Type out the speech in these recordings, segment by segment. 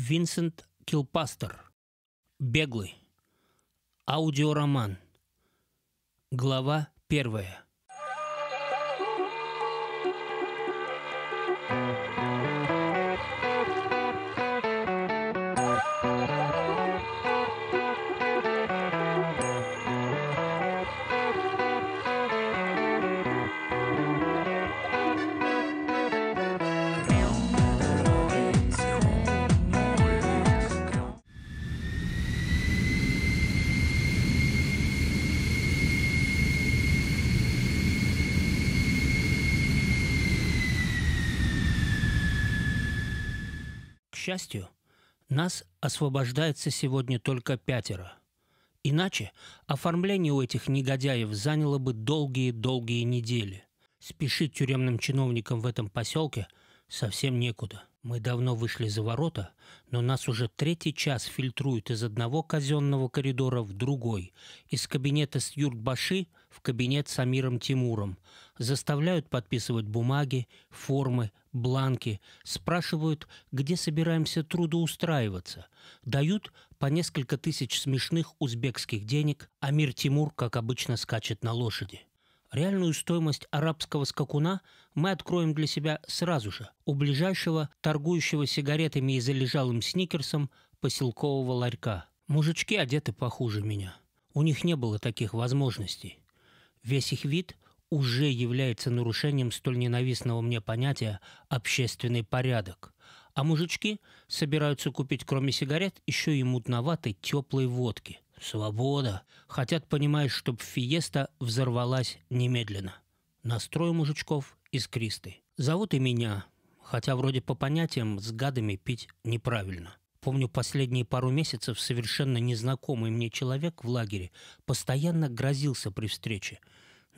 Винсент Килпастор. Беглый. Аудиороман. Глава 1. К счастью, нас освобождается сегодня только 5. Иначе оформление у этих негодяев заняло бы долгие-долгие недели. Спешить тюремным чиновникам в этом поселке совсем некуда. Мы давно вышли за ворота, но нас уже третий час фильтруют из одного казенного коридора в другой, из кабинета с Юрг Баши в кабинет с Амиром Тимуром. Заставляют подписывать бумаги, формы, бланки, спрашивают, где собираемся трудоустраиваться. Дают по несколько тысяч смешных узбекских денег, а Амир Тимур, как обычно, скачет на лошади. Реальную стоимость арабского скакуна мы откроем для себя сразу же у ближайшего, торгующего сигаретами и залежалым сникерсом, поселкового ларька. Мужички одеты похуже меня. У них не было таких возможностей. Весь их вид уже является нарушением столь ненавистного мне понятия «общественный порядок». А мужички собираются купить, кроме сигарет, еще и мутноватой теплой водки. Свобода. Хотят, понимаешь, чтоб Фиеста взорвалась немедленно. Настрой мужичков искристый. Зовут и меня, хотя вроде по понятиям с гадами пить неправильно. Помню, последние пару месяцев совершенно незнакомый мне человек в лагере постоянно грозился при встрече.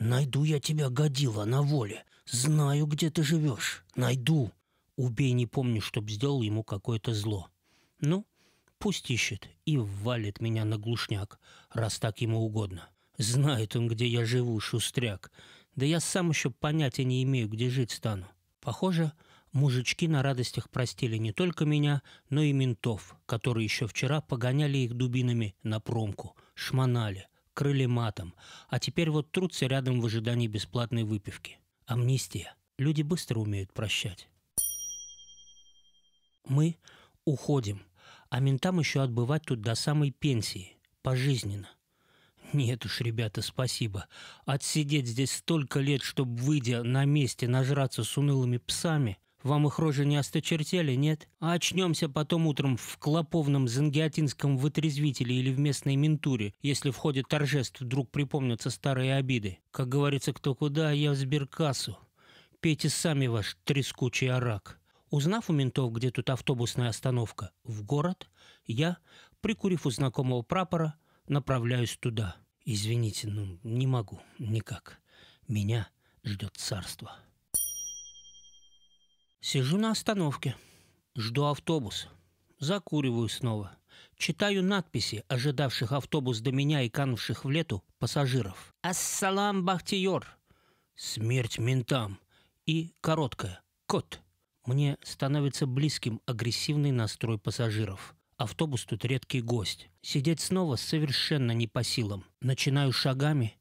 «Найду я тебя, Годила, на воле. Знаю, где ты живешь. Найду». Убей, не помню, чтоб сделал ему какое-то зло. Ну, пусть ищет и валит меня на глушняк, раз так ему угодно. Знает он, где я живу, шустряк. Да я сам еще понятия не имею, где жить стану. Похоже, мужички на радостях простили не только меня, но и ментов, которые еще вчера погоняли их дубинами на промку, шмонали, крыли матом, а теперь вот трутся рядом в ожидании бесплатной выпивки. Амнистия. Люди быстро умеют прощать. Мы уходим, а ментам еще отбывать тут до самой пенсии, пожизненно. Нет уж, ребята, спасибо. Отсидеть здесь столько лет, чтобы, выйдя на месте, нажраться с унылыми псами. Вам их рожи не осточертели, нет? А очнемся потом утром в клоповном зангиатинском вытрезвителе или в местной ментуре, если в ходе торжеств вдруг припомнятся старые обиды. Как говорится, кто куда, а я в Сберкассу. Пейте сами ваш трескучий арак. Узнав у ментов, где тут автобусная остановка, в город, я, прикурив у знакомого прапора, направляюсь туда. Извините, ну не могу, никак. Меня ждет царство. Сижу на остановке, жду автобус, закуриваю снова. Читаю надписи, ожидавших автобус до меня и канувших в лету пассажиров. «Ассалам бахтиёр!» «Смерть ментам!» И короткая «Кот!» Мне становится близким агрессивный настрой пассажиров. Автобус тут редкий гость. Сидеть снова совершенно не по силам. Начинаю шагами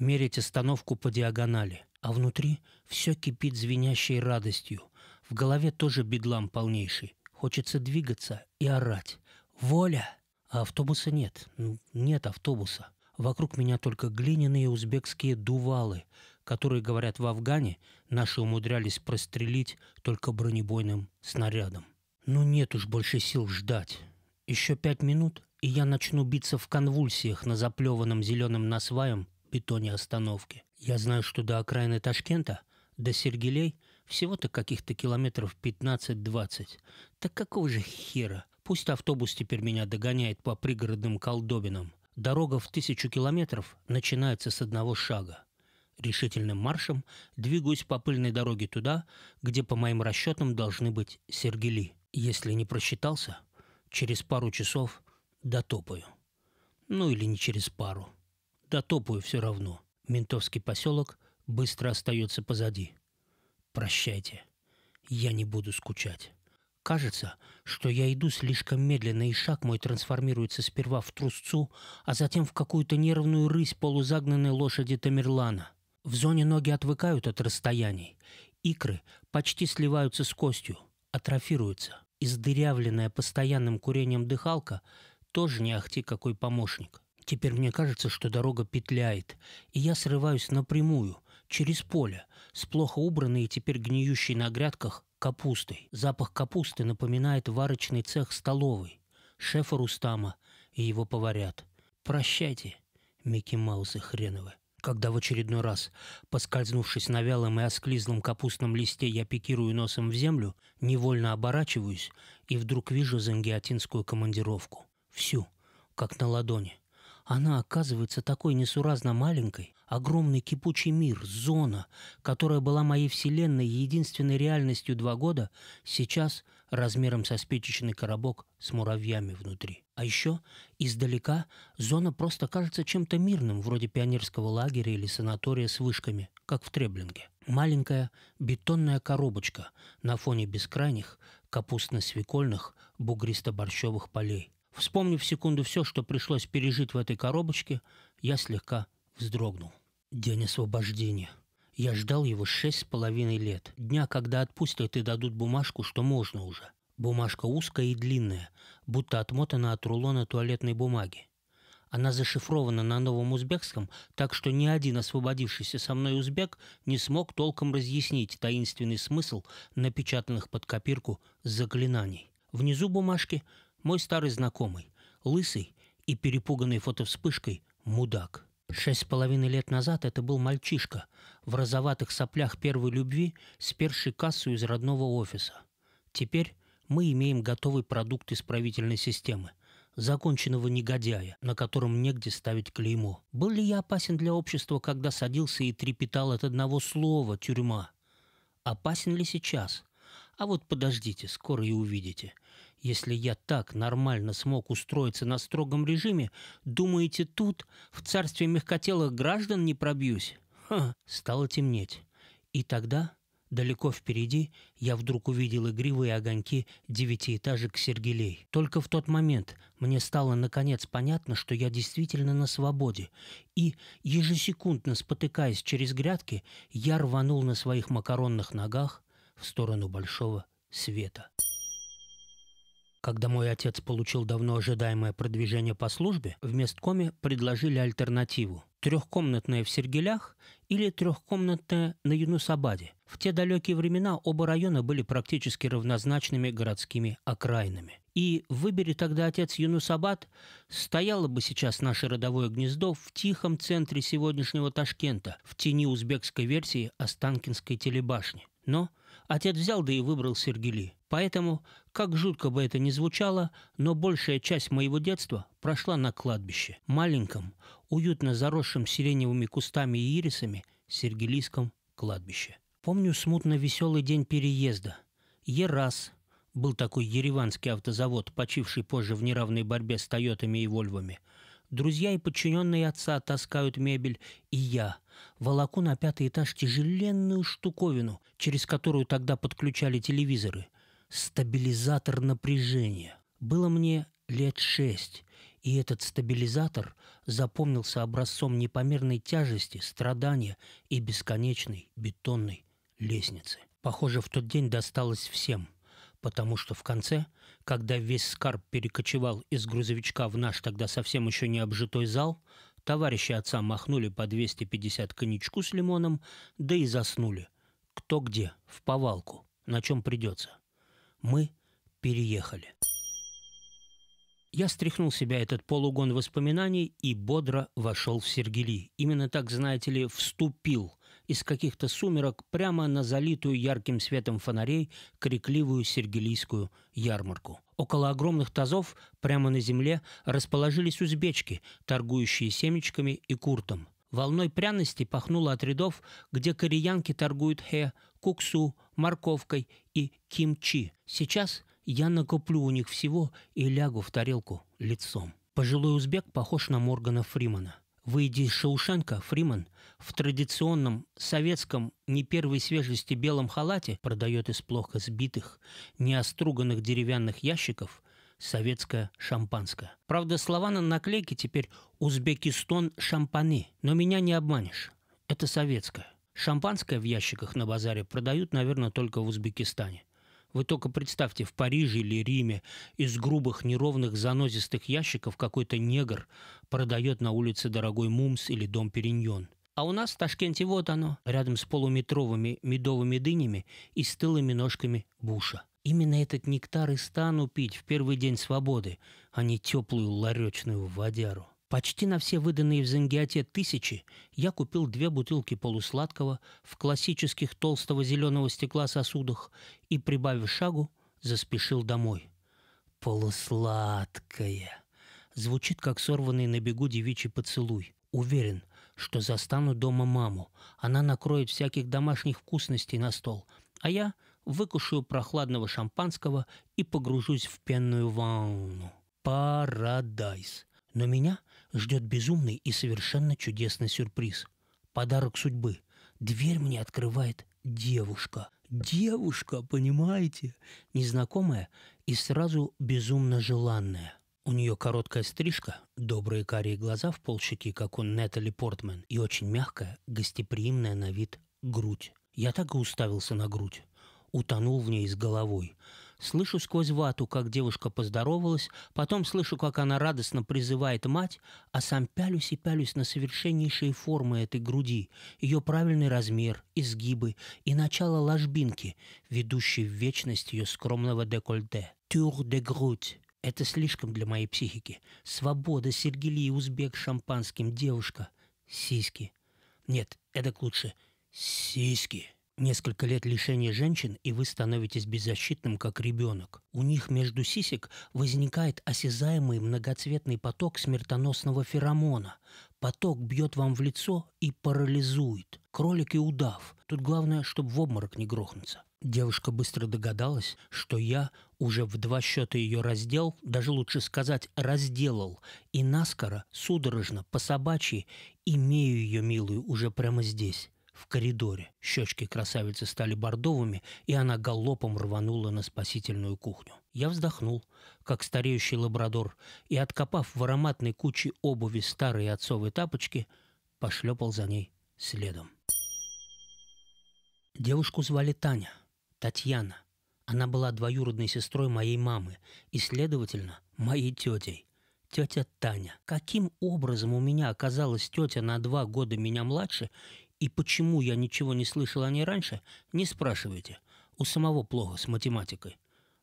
мерить остановку по диагонали. А внутри все кипит звенящей радостью. В голове тоже бедлам полнейший. Хочется двигаться и орать. «Воля!» А автобуса нет. Нет автобуса. Вокруг меня только глиняные узбекские дувалы, которые, говорят, в Афгане наши умудрялись прострелить только бронебойным снарядом. Ну нет уж больше сил ждать. Еще 5 минут, и я начну биться в конвульсиях на заплеванном зеленым насваем бетоне остановки. Я знаю, что до окраины Ташкента, до Сергелей, всего-то каких-то километров 15-20. Так какого же хера? Пусть автобус теперь меня догоняет по пригородным колдобинам. Дорога в 1000 километров начинается с одного шага. Решительным маршем двигаюсь по пыльной дороге туда, где, по моим расчетам, должны быть Сергели. Если не просчитался, через пару часов дотопаю. Ну или не через пару. Дотопаю все равно. Ментовский поселок быстро остается позади. Прощайте. Я не буду скучать. кажется, что я иду слишком медленно, и шаг мой трансформируется сперва в трусцу, а затем в какую-то нервную рысь полузагнанной лошади Тамерлана. В зоне ноги отвыкают от расстояний, икры почти сливаются с костью, атрофируются. Издырявленная постоянным курением дыхалка тоже не ахти какой помощник. Теперь мне кажется, что дорога петляет, и я срываюсь напрямую, через поле, с плохо убранной и теперь гниющей на грядках капустой. Запах капусты напоминает варочный цех столовой, шефа Рустама и его поварят. Прощайте, Микки Маусы хреновы. Когда в очередной раз, поскользнувшись на вялом и осклизлом капустном листе, я пикирую носом в землю, невольно оборачиваюсь и вдруг вижу зангиатинскую командировку. Всю, как на ладони. Она оказывается такой несуразно маленькой, огромный кипучий мир, зона, которая была моей вселенной и единственной реальностью 2 года, сейчас размером со спичечный коробок с муравьями внутри. А еще издалека зона просто кажется чем-то мирным, вроде пионерского лагеря или санатория с вышками, как в Треблинге. Маленькая бетонная коробочка на фоне бескрайних капустно-свекольных бугристо-борщевых полей. Вспомнив секунду все, что пришлось пережить в этой коробочке, я слегка вздрогнул. День освобождения. Я ждал его 6,5 лет. Дня, когда отпустят и дадут бумажку, что можно уже. Бумажка узкая и длинная, будто отмотана от рулона туалетной бумаги. Она зашифрована на новом узбекском, так что ни один освободившийся со мной узбек не смог толком разъяснить таинственный смысл напечатанных под копирку заклинаний. Внизу бумажки – мой старый знакомый, лысый и перепуганный фотовспышкой мудак. 6,5 лет назад это был мальчишка в розоватых соплях первой любви, сперший кассу из родного офиса. Теперь мы имеем готовый продукт исправительной системы, законченного негодяя, на котором негде ставить клеймо. Был ли я опасен для общества, когда садился и трепетал от одного слова «тюрьма»? Опасен ли сейчас? А вот подождите, скоро и увидите. Если я так нормально смог устроиться на строгом режиме, думаете, тут, в царстве мягкотелых граждан, не пробьюсь? Ха, стало темнеть. И тогда, далеко впереди, я вдруг увидел игривые огоньки девятиэтажек Сергелей. Только в тот момент мне стало наконец понятно, что я действительно на свободе. И, ежесекундно спотыкаясь через грядки, я рванул на своих макаронных ногах в сторону большого света. Когда мой отец получил давно ожидаемое продвижение по службе, в месткоме предложили альтернативу: трехкомнатная в Сергелях или трехкомнатная на Юнусабаде. В те далекие времена оба района были практически равнозначными городскими окраинами. И выбери тогда отец Юнусабад, стояло бы сейчас наше родовое гнездо в тихом центре сегодняшнего Ташкента, в тени узбекской версии Останкинской телебашни. Но отец взял да и выбрал Сергели. Поэтому, как жутко бы это ни звучало, но большая часть моего детства прошла на кладбище. Маленьком, уютно заросшем сиреневыми кустами и ирисами сергелийском кладбище. Помню смутно веселый день переезда. Ерас. Был такой ереванский автозавод, почивший позже в неравной борьбе с «Тойотами» и «Вольвами». Друзья и подчиненные отца таскают мебель, и я волоку на 5-й этаж тяжеленную штуковину, через которую тогда подключали телевизоры. Стабилизатор напряжения. Было мне лет 6, и этот стабилизатор запомнился образцом непомерной тяжести, страдания и бесконечной бетонной лестницы. Похоже, в тот день досталось всем. Потому что в конце, когда весь скарб перекочевал из грузовичка в наш тогда совсем еще не обжитой зал, товарищи отца махнули по 250 коньячку с лимоном, да и заснули. Кто где, в повалку, на чем придется. Мы переехали. Я стряхнул с себя этот полугон воспоминаний и бодро вошел в Сергели. Именно так, знаете ли, вступил из каких-то сумерок прямо на залитую ярким светом фонарей крикливую сергелийскую ярмарку. Около огромных тазов, прямо на земле, расположились узбечки, торгующие семечками и куртом. Волной пряности пахнуло от рядов, где кореянки торгуют хэ, куксу, морковкой и кимчи. Сейчас я накоплю у них всего и лягу в тарелку лицом. Пожилой узбек похож на Моргана Фримена. Выйдя из Шаушенко, Фримен в традиционном советском не первой свежести белом халате продает из плохо сбитых, неоструганных деревянных ящиков советское шампанское. Правда, слова на наклейке теперь «Узбекистон шампани», но меня не обманешь. Это советское. Шампанское в ящиках на базаре продают, наверное, только в Узбекистане. Вы только представьте, в Париже или Риме из грубых, неровных, занозистых ящиков какой-то негр продает на улице дорогой Мумс или Дом Периньон. А у нас в Ташкенте вот оно, рядом с полуметровыми медовыми дынями и стылыми ножками буша. Именно этот нектар и стану пить в первый день свободы, а не теплую ларечную водяру. Почти на все выданные в Зангиате 1000 я купил 2 бутылки полусладкого в классических толстого зеленого стекла сосудах и, прибавив шагу, заспешил домой. Полусладкое. Звучит, как сорванный на бегу девичий поцелуй. Уверен, что застану дома маму. Она накроет всяких домашних вкусностей на стол, а я выкушаю прохладного шампанского и погружусь в пенную ванну. Парадайз. Но меня ждет безумный и совершенно чудесный сюрприз. Подарок судьбы. Дверь мне открывает девушка. Девушка, понимаете? Незнакомая и сразу безумно желанная. У нее короткая стрижка, добрые карие глаза в полщеки, как у Натали Портман, и очень мягкая, гостеприимная на вид грудь. Я так и уставился на грудь. Утонул в ней с головой. Слышу сквозь вату, как девушка поздоровалась, потом слышу, как она радостно призывает мать, а сам пялюсь и пялюсь на совершеннейшие формы этой груди, ее правильный размер, изгибы и начало ложбинки, ведущей в вечность ее скромного декольте. «Тур де грудь». Это слишком для моей психики. Свобода, Сергели, узбек шампанским, девушка. Сиськи. Нет, эдак лучше. Сиськи. Несколько лет лишения женщин, и вы становитесь беззащитным, как ребенок. У них между сисек возникает осязаемый многоцветный поток смертоносного феромона. Поток бьет вам в лицо и парализует. Кролик и удав. Тут главное, чтобы в обморок не грохнуться. Девушка быстро догадалась, что я уже в 2 счета ее раздел, даже лучше сказать разделал, и наскоро, судорожно, по-собачьи, имею ее милую уже прямо здесь. В коридоре щечки красавицы стали бордовыми, и она галопом рванула на спасительную кухню. Я вздохнул, как стареющий лабрадор, и, откопав в ароматной куче обуви старые отцовые тапочки, пошлепал за ней следом. Девушку звали Таня, Татьяна. Она была двоюродной сестрой моей мамы и, следовательно, моей тетей. Тетя Таня. Каким образом у меня оказалась тетя на 2 года меня младше, и почему я ничего не слышал о ней раньше, не спрашивайте. У самого плохо с математикой.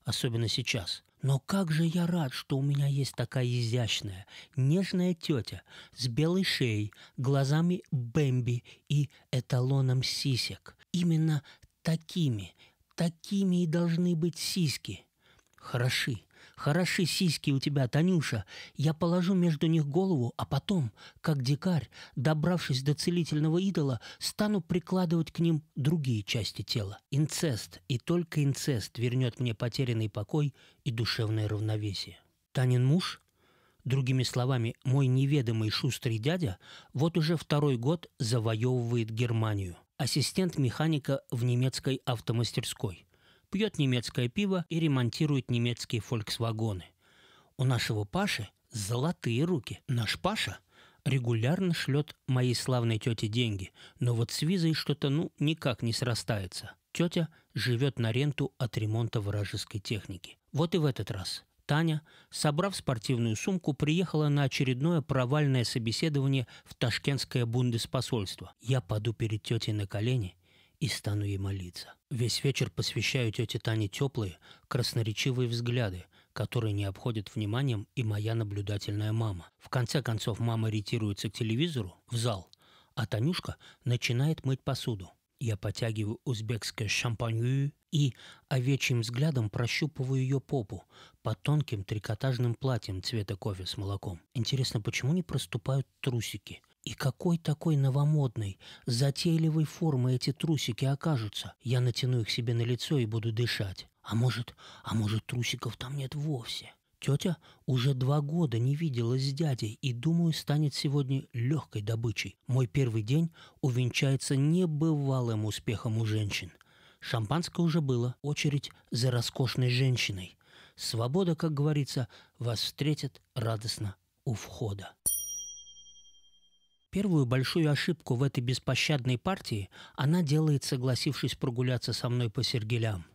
Особенно сейчас. Но как же я рад, что у меня есть такая изящная, нежная тетя с белой шеей, глазами Бэмби и эталоном сисек. Именно такими и должны быть сиськи. Хороши. «Хороши сиськи у тебя, Танюша. Я положу между них голову, а потом, как дикарь, добравшись до целительного идола, стану прикладывать к ним другие части тела. Инцест, и только инцест вернет мне потерянный покой и душевное равновесие». Танин муж, другими словами, мой неведомый шустрый дядя, вот уже 2-й год завоевывает Германию. Ассистент механика в немецкой автомастерской. Пьет немецкое пиво и ремонтирует немецкие «Фольксвагоны». У нашего Паши золотые руки. Наш Паша регулярно шлет моей славной тете деньги, но вот с визой что-то, никак не срастается. Тетя живет на ренту от ремонта вражеской техники. Вот и в этот раз Таня, собрав спортивную сумку, приехала на очередное провальное собеседование в ташкентское бундеспосольство. Я паду перед тетей на колени и стану ей молиться. Весь вечер посвящаю тете Тане теплые, красноречивые взгляды, которые не обходят вниманием и моя наблюдательная мама. В конце концов, мама ретируется к телевизору, в зал, а Танюшка начинает мыть посуду. Я потягиваю узбекское шампанью и овечьим взглядом прощупываю ее попу под тонким трикотажным платьем цвета кофе с молоком. Интересно, почему не проступают трусики? И какой такой новомодной, затейливой формы эти трусики окажутся? Я натяну их себе на лицо и буду дышать. А может трусиков там нет вовсе? Тетя уже 2 года не виделась с дядей и, думаю, станет сегодня легкой добычей. Мой первый день увенчается небывалым успехом у женщин. Шампанское уже было, очередь за роскошной женщиной. Свобода, как говорится, вас встретит радостно у входа. Первую большую ошибку в этой беспощадной партии она делает, согласившись прогуляться со мной по Сергелям.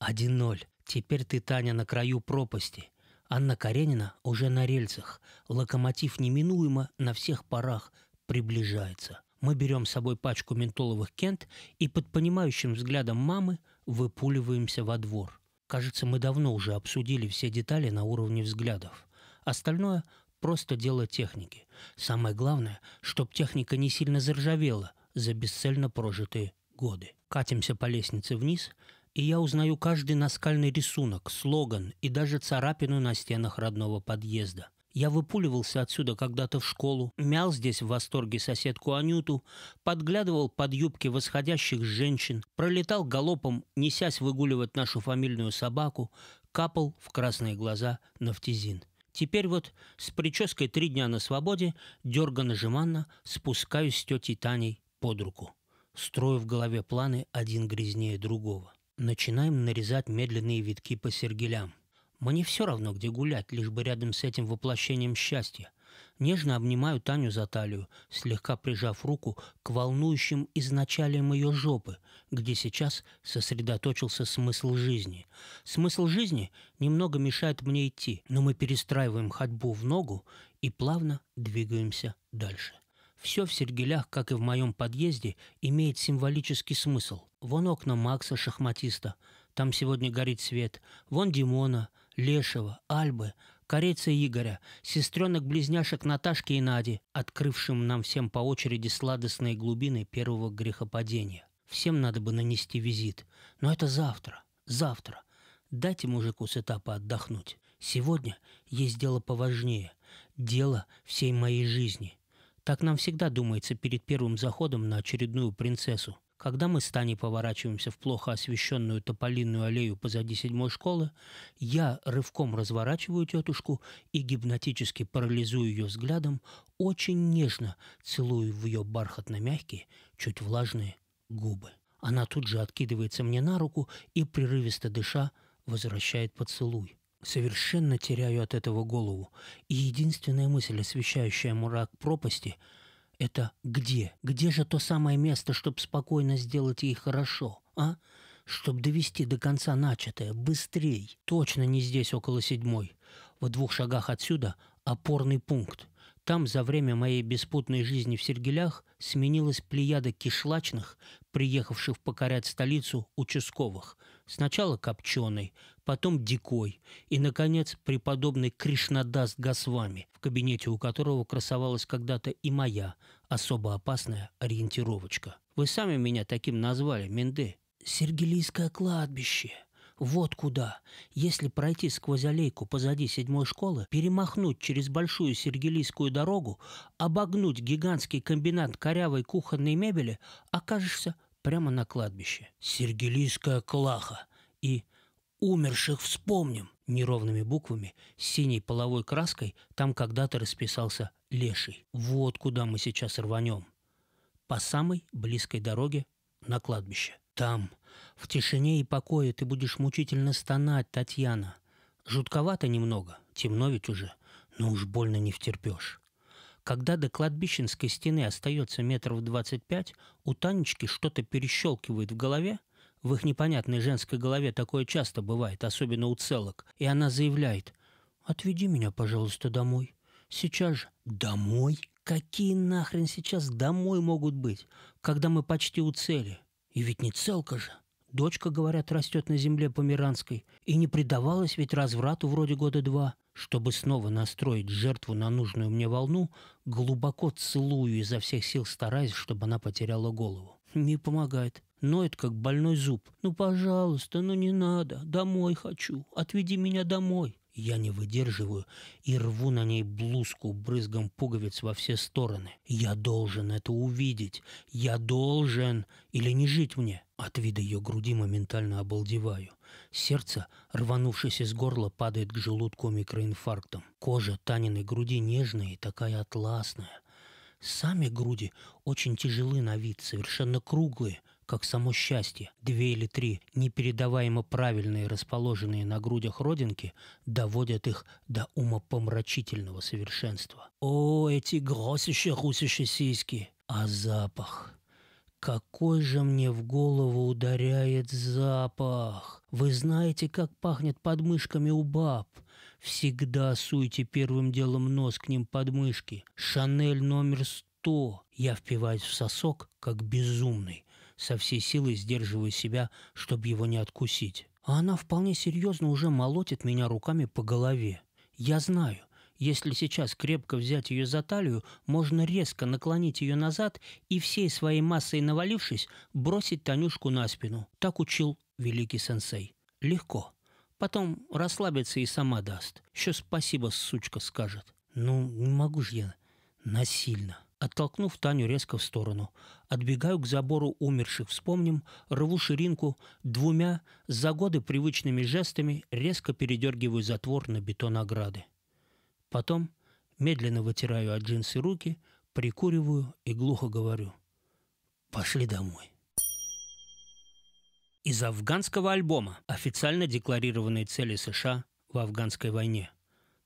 1-0. Теперь ты, Таня, на краю пропасти. Анна Каренина уже на рельсах. Локомотив неминуемо на всех парах приближается. Мы берем с собой пачку ментоловых «Кент» и под понимающим взглядом мамы выпуливаемся во двор. Кажется, мы давно уже обсудили все детали на уровне взглядов. Остальное – просто дело техники. Самое главное, чтоб техника не сильно заржавела за бесцельно прожитые годы. Катимся по лестнице вниз, и я узнаю каждый наскальный рисунок, слоган и даже царапину на стенах родного подъезда. Я выпуливался отсюда когда-то в школу, мял здесь в восторге соседку Анюту, подглядывал под юбки восходящих женщин, пролетал галопом, несясь выгуливать нашу фамильную собаку, капал в красные глаза нафтизин. Теперь вот с прической 3 дня на свободе, дёрганно-жеманно спускаюсь с тетей Таней под руку. Строю в голове планы один грязнее другого. Начинаем нарезать медленные витки по Сергелям. Мне все равно, где гулять, лишь бы рядом с этим воплощением счастья. Нежно обнимаю Таню за талию, слегка прижав руку к волнующим изначалиям ее жопы, где сейчас сосредоточился смысл жизни. Смысл жизни немного мешает мне идти, но мы перестраиваем ходьбу в ногу и плавно двигаемся дальше. Все в Сергелях, как и в моем подъезде, имеет символический смысл. Вон окна Макса, шахматиста, там сегодня горит свет, вон Димона, Лешего, Альбы, корейца Игоря, сестренок-близняшек Наташки и Нади, открывшим нам всем по очереди сладостные глубины первого грехопадения. Всем надо бы нанести визит, но это завтра, завтра. Дайте мужику с этапа отдохнуть. Сегодня есть дело поважнее, дело всей моей жизни. Так нам всегда думается перед первым заходом на очередную принцессу. Когда мы с Таней поворачиваемся в плохо освещенную тополинную аллею позади 7-й школы, я рывком разворачиваю тетушку и гипнотически парализую ее взглядом, очень нежно целую в ее бархатно-мягкие, чуть влажные губы. Она тут же откидывается мне на руку и, прерывисто дыша, возвращает поцелуй. Совершенно теряю от этого голову, и единственная мысль, освещающая мрак пропасти – это где? Где же то самое место, чтобы спокойно сделать ей хорошо, а? Чтобы довести до конца начатое, быстрей. Точно не здесь, около 7-й. В 2 шагах отсюда опорный пункт. Там за время моей беспутной жизни в Сергелях сменилась плеяда кишлачных, приехавших покорять столицу участковых. Сначала Копченый, потом Дикой и, наконец, преподобный Кришнадаст Госвами, в кабинете у которого красовалась когда-то и моя особо опасная ориентировочка. Вы сами меня таким назвали, менды. Сергелийское кладбище. Вот куда. Если пройти сквозь аллейку позади 7-й школы, перемахнуть через большую Сергелийскую дорогу, обогнуть гигантский комбинат корявой кухонной мебели, окажешься прямо на кладбище. Сергелийская клаха и «Умерших вспомним» неровными буквами с синей половой краской там когда-то расписался Леший. Вот куда мы сейчас рванем. По самой близкой дороге на кладбище. Там, в тишине и покое, ты будешь мучительно стонать, Татьяна. Жутковато немного, темно ведь уже, но уж больно не втерпешь. Когда до кладбищенской стены остается метров 25, у Танечки что-то перещелкивает в голове. В их непонятной женской голове такое часто бывает, особенно у целок. И она заявляет: «Отведи меня, пожалуйста, домой. Сейчас же». «Домой? Какие нахрен сейчас домой могут быть, когда мы почти у цели?» И ведь не целка же. Дочка, говорят, растет на земле померанской. И не предавалась ведь разврату вроде 2 года. Чтобы снова настроить жертву на нужную мне волну, глубоко целую, изо всех сил стараясь, чтобы она потеряла голову. Не помогает. Ноет, как больной зуб. «Ну, пожалуйста, ну не надо. Домой хочу. Отведи меня домой». Я не выдерживаю и рву на ней блузку брызгом пуговиц во все стороны. Я должен это увидеть. Я должен или не жить мне. От вида ее груди моментально обалдеваю. Сердце, рванувшись из горла, падает к желудку микроинфарктом. Кожа Таниной груди нежная и такая атласная. Сами груди очень тяжелы на вид, совершенно круглые, как само счастье. Две или три непередаваемо правильные, расположенные на грудях родинки, доводят их до умопомрачительного совершенства. О, эти гросище-русище сиськи! А запах! Какой же мне в голову ударяет запах! Вы знаете, как пахнет подмышками у баб? Всегда суйте первым делом нос к ним подмышки. Шанель номер 100. Я впиваюсь в сосок, как безумный. Со всей силы сдерживаю себя, чтобы его не откусить. А она вполне серьезно уже молотит меня руками по голове. Я знаю, если сейчас крепко взять ее за талию, можно резко наклонить ее назад и всей своей массой навалившись, бросить Танюшку на спину. Так учил великий сенсей. Легко. Потом расслабится и сама даст. Еще спасибо, сучка, скажет. Ну, не могу же я насильно. Оттолкнув Таню резко в сторону, отбегаю к забору умерших, вспомним, рву ширинку, двумя за годы привычными жестами резко передергиваю затвор на бетон ограды. Потом медленно вытираю от джинсы руки, прикуриваю и глухо говорю: «Пошли домой». Из афганского альбома официально декларированные цели США в афганской войне.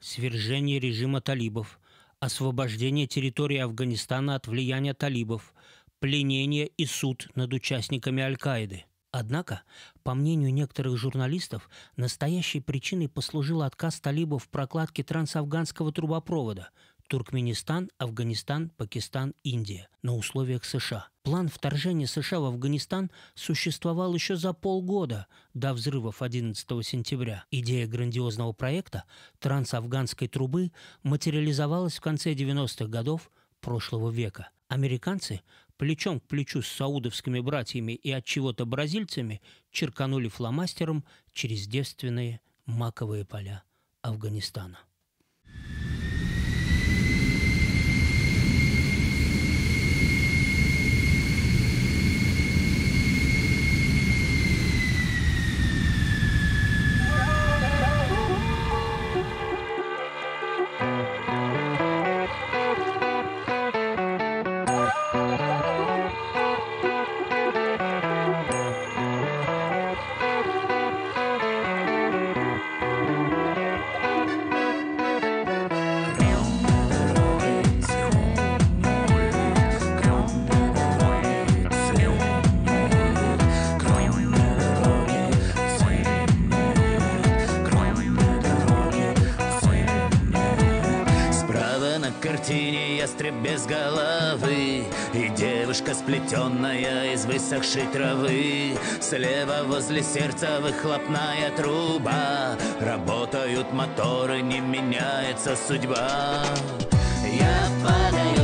Свержение режима талибов, освобождение территории Афганистана от влияния талибов, пленение и суд над участниками Аль-Каиды. Однако, по мнению некоторых журналистов, настоящей причиной послужил отказ талибов в прокладке трансафганского трубопровода Туркменистан, Афганистан, Пакистан, Индия на условиях США. План вторжения США в Афганистан существовал еще за полгода до взрывов 11 сентября. Идея грандиозного проекта трансафганской трубы материализовалась в конце 90-х годов прошлого века. Американцы плечом к плечу с саудовскими братьями и от чего-то бразильцами черканули фломастером через девственные маковые поля Афганистана. Без головы и девушка, сплетенная из высохшей травы. Слева возле сердца выхлопная труба. Работают моторы, не меняется судьба. Я падаю.